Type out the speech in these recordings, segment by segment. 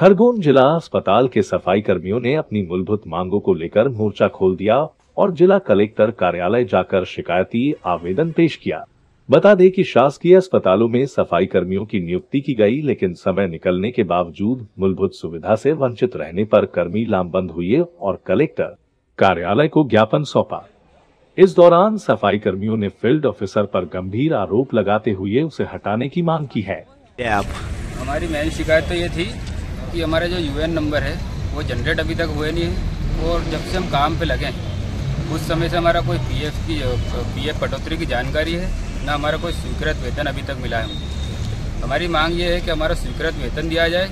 खरगोन जिला अस्पताल के सफाई कर्मियों ने अपनी मूलभूत मांगों को लेकर मोर्चा खोल दिया और जिला कलेक्टर कार्यालय जाकर शिकायती आवेदन पेश किया। बता दें कि शासकीय अस्पतालों में सफाई कर्मियों की नियुक्ति की गई, लेकिन समय निकलने के बावजूद मूलभूत सुविधा से वंचित रहने पर कर्मी लामबंद हुए और कलेक्टर कार्यालय को ज्ञापन सौंपा। इस दौरान सफाई कर्मियों ने फील्ड ऑफिसर पर गंभीर आरोप लगाते हुए उसे हटाने की मांग की है। हमारी मेन शिकायत तो ये थी कि हमारा जो यूएन नंबर है वो जनरेट अभी तक हुए नहीं है, और जब से हम काम पे लगे उस समय से हमारा कोई पीएफ कटौती की जानकारी है ना, हमारा कोई स्वीकृत वेतन अभी तक मिला है। हमारी मांग ये है कि हमारा स्वीकृत वेतन दिया जाए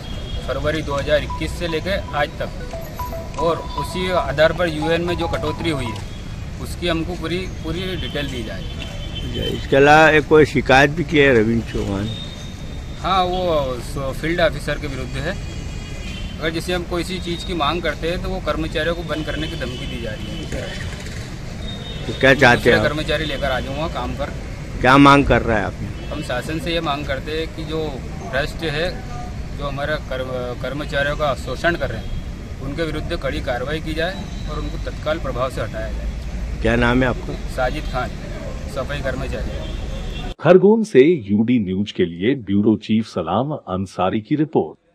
फरवरी 2021 से लेकर आज तक, और उसी आधार पर यूएन में जो कटौती हुई है उसकी हमको पूरी डिटेल दी जाए। इसके अलावा एक कोई शिकायत भी की है रविंद्र चौहान? हाँ, वो फील्ड ऑफिसर के विरुद्ध है। अगर जैसे हम कोई सी चीज़ की मांग करते हैं तो वो कर्मचारियों को बंद करने की धमकी दी जा रही है। तो क्या चाहते हैं? कर्मचारी लेकर आ जाऊँगा काम पर। क्या मांग कर रहा है आपने? हम शासन से ये मांग करते हैं कि जो भ्रष्ट है, जो हमारा कर्मचारियों का शोषण कर रहे हैं, उनके विरुद्ध कड़ी कार्रवाई की जाए और उनको तत्काल प्रभाव से हटाया जाए। क्या नाम है आपका? साजिद खान, सफाई कर्मचारी। खरगोन से UD न्यूज के लिए ब्यूरो चीफ सलाम अंसारी की रिपोर्ट।